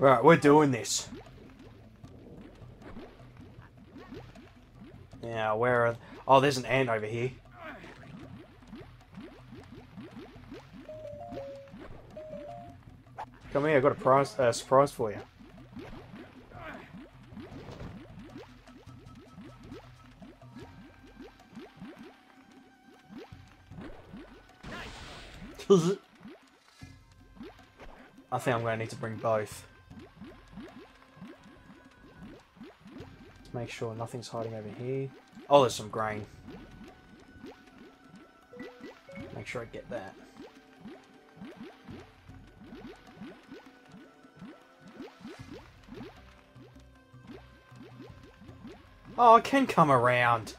Right, we're doing this. Now, where are... Oh, there's an ant over here. Come here, I've got a surprise for you. I think I'm going to need to bring both. Let's make sure nothing's hiding over here. Oh, there's some grain. Make sure I get that. Oh, I can come around.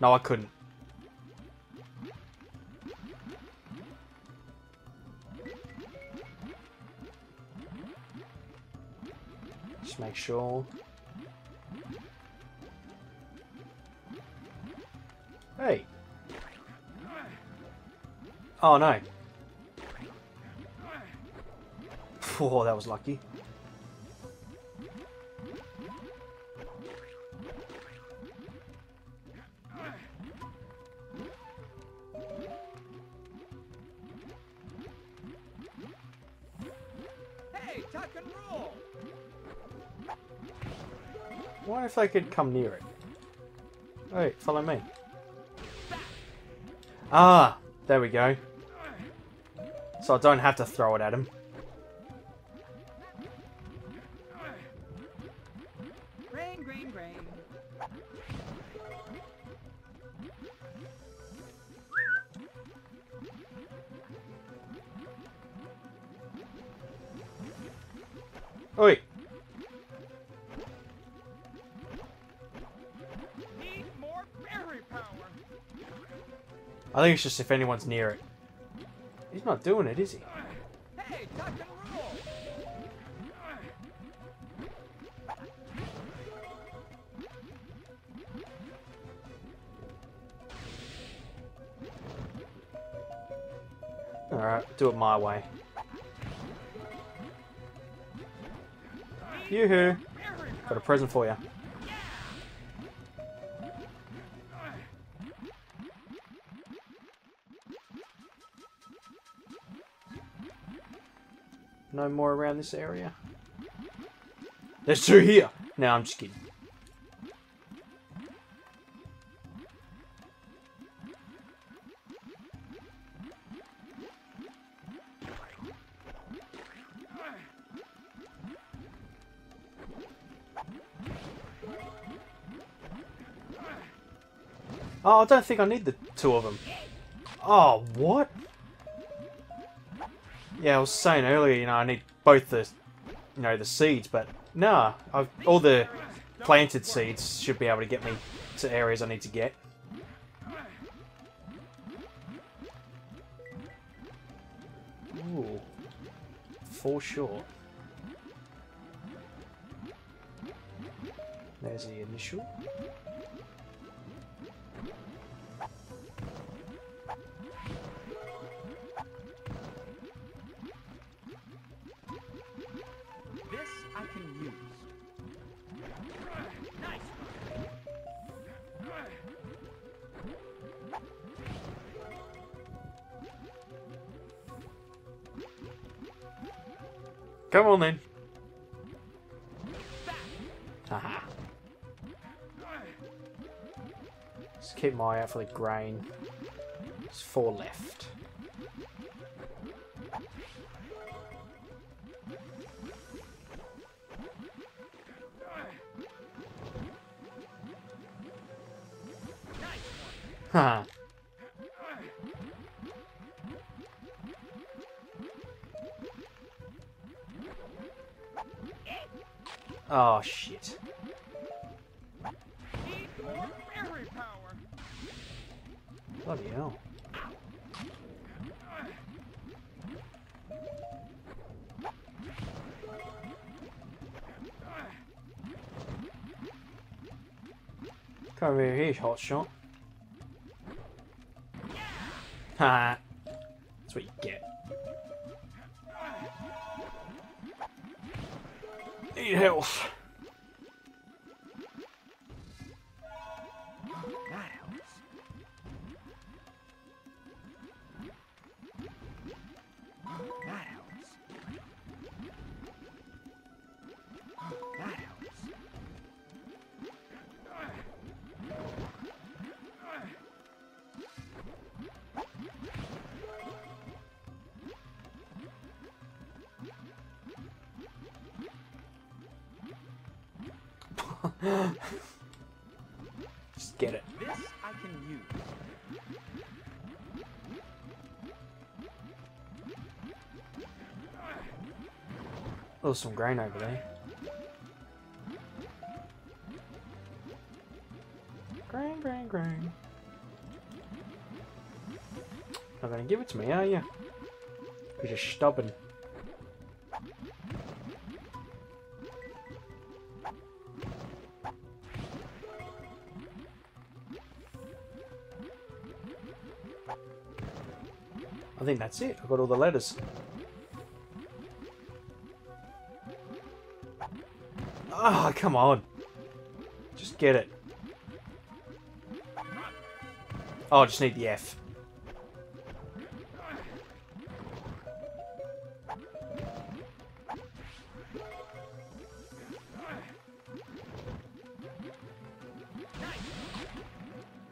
No, I couldn't. Make sure. Hey. Oh no. Oh, that was lucky. Hey, tuck and roll. What if I could come near it? Hey, follow me. Ah, there we go. So I don't have to throw it at him. Rain. Oi. I think it's just if anyone's near it. He's not doing it, is he? Hey, tuck and roll. Alright, do it my way. Yoo-hoo! Got a present for you. No more around this area. There's two here. No, I'm just kidding. Oh, I don't think I need the two of them. Oh, what? Yeah, I was saying earlier, you know, I need both the, you know, the seeds, but nah, all the planted seeds should be able to get me to areas I need to get. Ooh, for sure. There's the initial. Come on then. Haha. Just keep my eye out for the grain. There's four left. Haha. Oh shit. Need more berry power. Bloody hell. Come over here, hot shot. Haha. That's what you get. need health. Just get it. This I can use. Oh, some grain over there. Grain, grain, grain. Not gonna give it to me, are you? You're just stubborn. I think that's it. I've got all the letters. Ah, oh, come on. Just get it. Oh, I just need the F.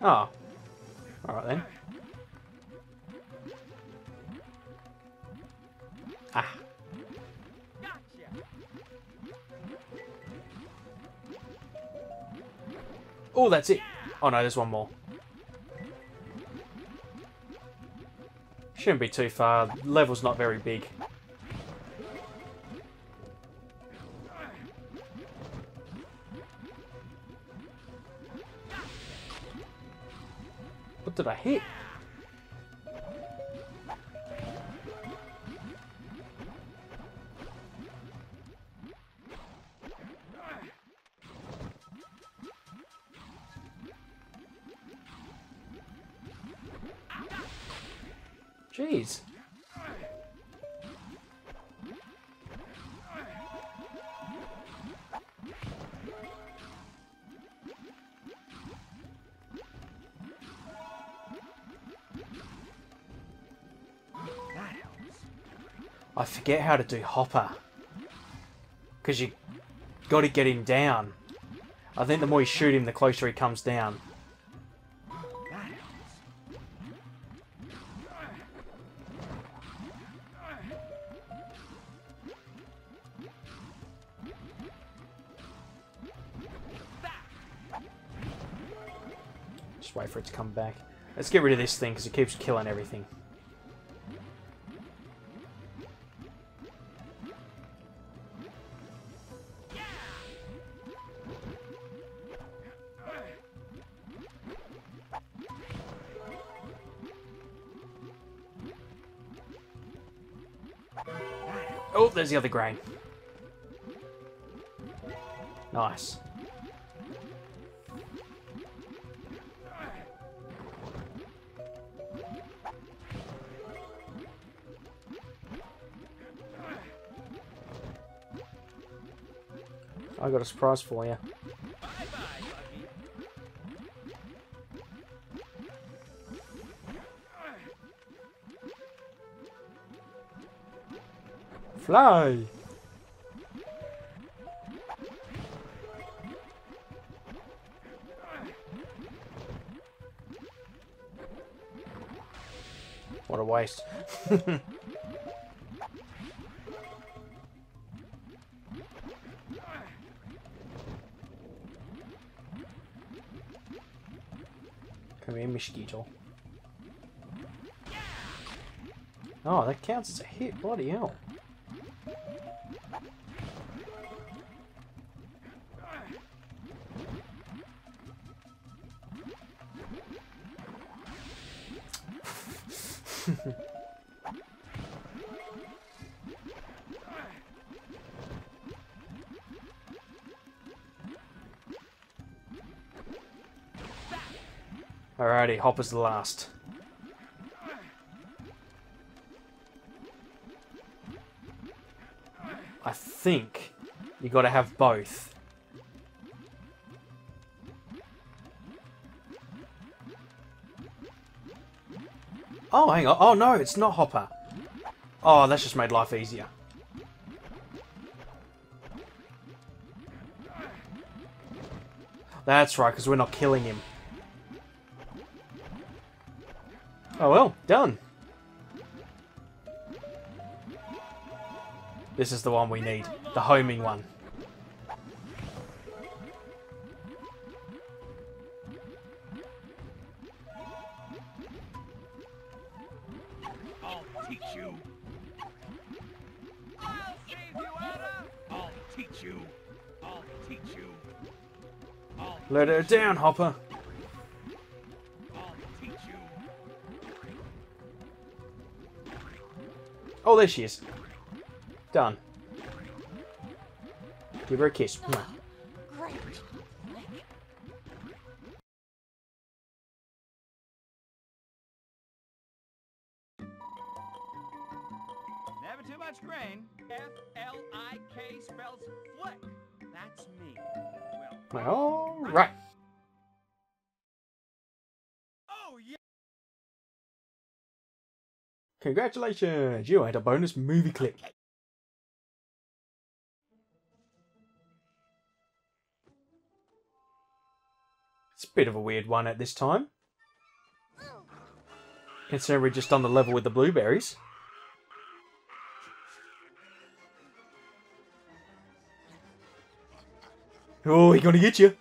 Oh. Alright then. Ah. Gotcha. Oh, that's it. Oh no, there's one more. Shouldn't be too far. The level's not very big. What did I hit? Jeez. I forget how to do Hopper. Because you gotta get him down. I think the more you shoot him, the closer he comes down. Just wait for it to come back. Let's get rid of this thing because it keeps killing everything. Oh, there's the other grain. Nice. I got a surprise for you. Fly! What a waste. Come here, mosquito. Oh, that counts as a hit. Bloody hell. Alrighty, Hopper's the last. I think You got to have both. Oh, hang on. Oh, no, it's not Hopper. Oh, that's just made life easier. That's right, because we're not killing him. Oh, well, done. This is the one we need. The homing one. Let her down, Hopper. Oh, there she is. Done. Give her a kiss. Oh, great. Never too much grain. F-L-I-K spells flick. That's me. Well, all right. Oh, yeah. Congratulations, you had a bonus movie clip. It's a bit of a weird one at this time. Considering we're just on the level with the blueberries. Oh, he's gonna get you.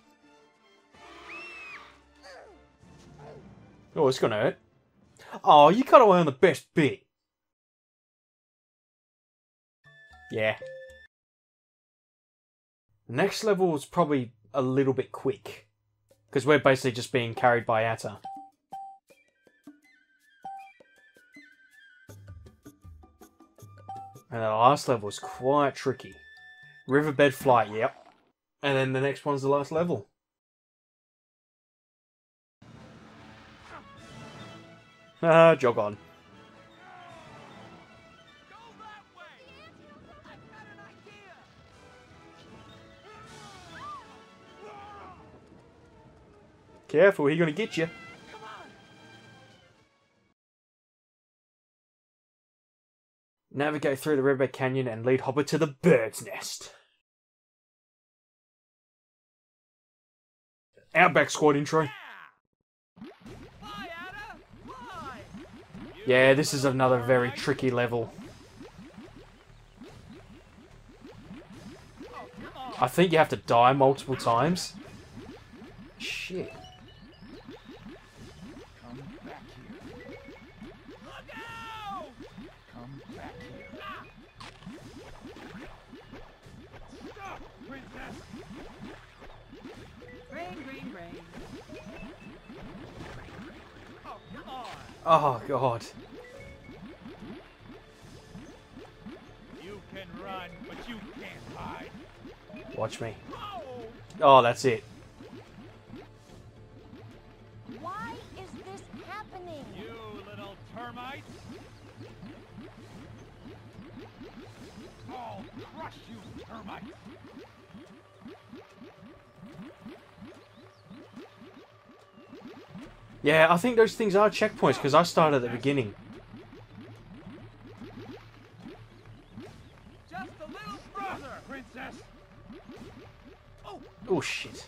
Oh, it's gonna hurt. Oh, you cut away on the best bit. Yeah. Next level is probably a little bit quick. Because we're basically just being carried by Atta. And the last level is quite tricky. Riverbed Flight, yep. And then the next one's the last level. Ah, jog on. Go that way. I've got an idea. Careful, he's gonna get you. Come on. Navigate through the Riverbed Canyon and lead Hopper to the bird's nest. Outback Squad intro. Yeah, this is another very tricky level. I think you have to die multiple times. Shit. Oh god. You can run, but you can't hide. Watch me. Oh, that's it. Why is this happening? You little termites. I'll crush you, termites. Yeah, I think those things are checkpoints, because I started at the beginning. Just a little further, princess. Oh. Oh, shit.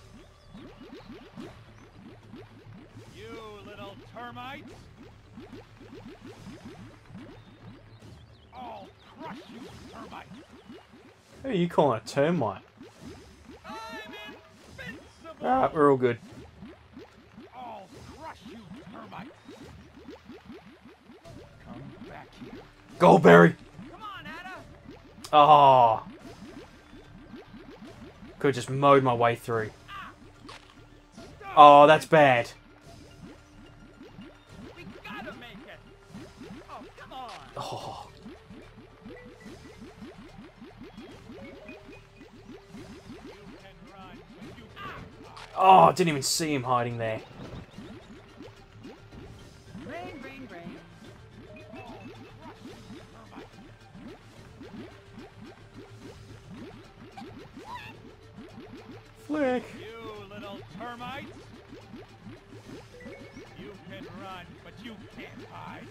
You little termites. I'll crush you, termite. Who are you calling a termite? I'm invincible. Ah, we're all good. Go, Barry! Come on, Atta. Oh. Could just mowed my way through. Oh, that's bad. We gotta make it. Oh, come on. Oh. Oh, I didn't even see him hiding there. Flick! You little termite! You can run, but you can't hide!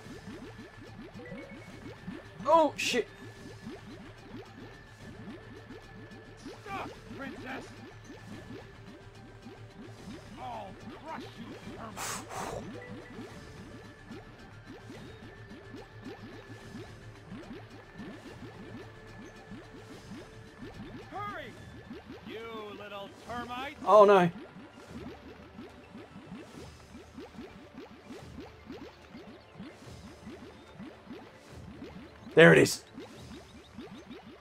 Oh, shit! Stop, princess! I'll crush you, termite! Hurry! You little termite! Oh, no! There it is.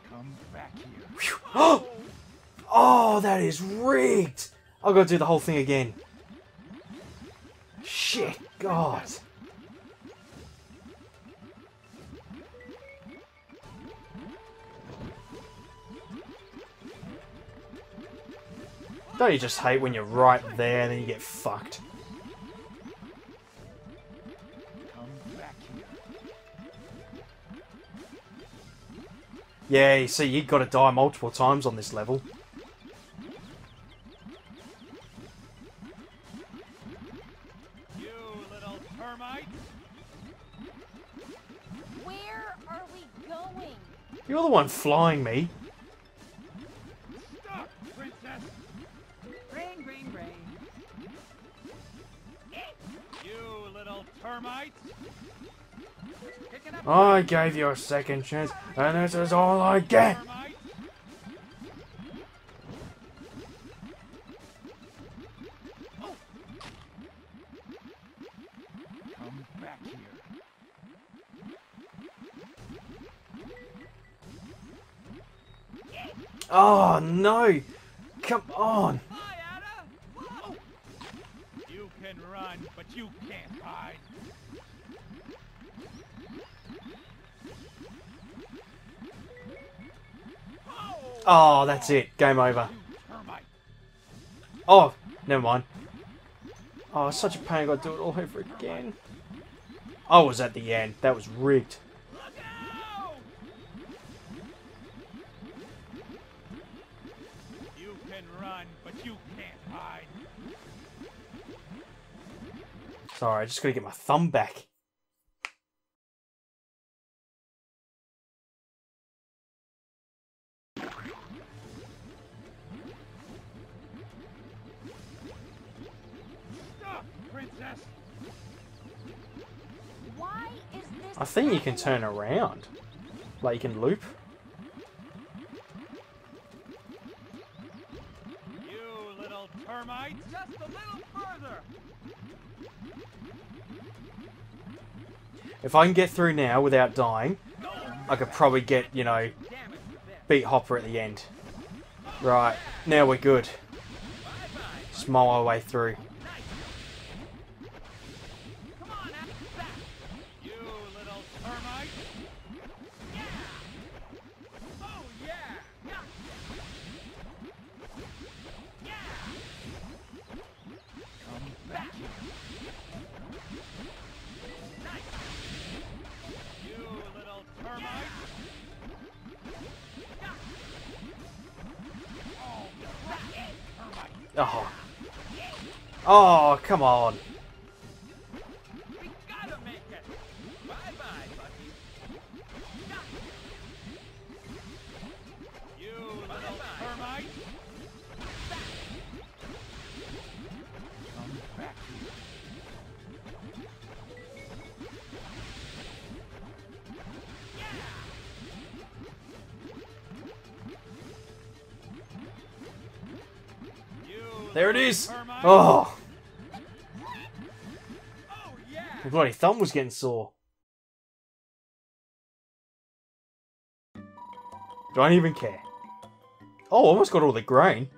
Come back here. Oh! Oh, that is rigged. I've got to do the whole thing again. Shit, God. Don't you just hate when you're right there and then you get fucked? Yeah, you see, you've got to die multiple times on this level. You little termite! Where are we going? You're the one flying me. Stop, princess! Rain, rain, rain. You little termite! I gave you a second chance, and this is all I get! Come back here. Oh no! Come on! You can run, but you can't hide! Oh, that's it. Game over. Oh, never mind. Oh, it's such a pain. I've got to do it all over again. I was at the end. That was rigged. You can run, but you can't hide. Sorry, I just got to get my thumb back. I think you can turn around. Like, you can loop. You little termite, just a little further. If I can get through now without dying, I could probably get, you know, beat Hopper at the end. Right, now we're good. Smile our way through. Oh. Oh, come on. We gotta make it. Bye bye, buddy. You little termite. Come back here. There it is! Oh! My bloody thumb was getting sore. Don't even care. Oh, almost got all the grain.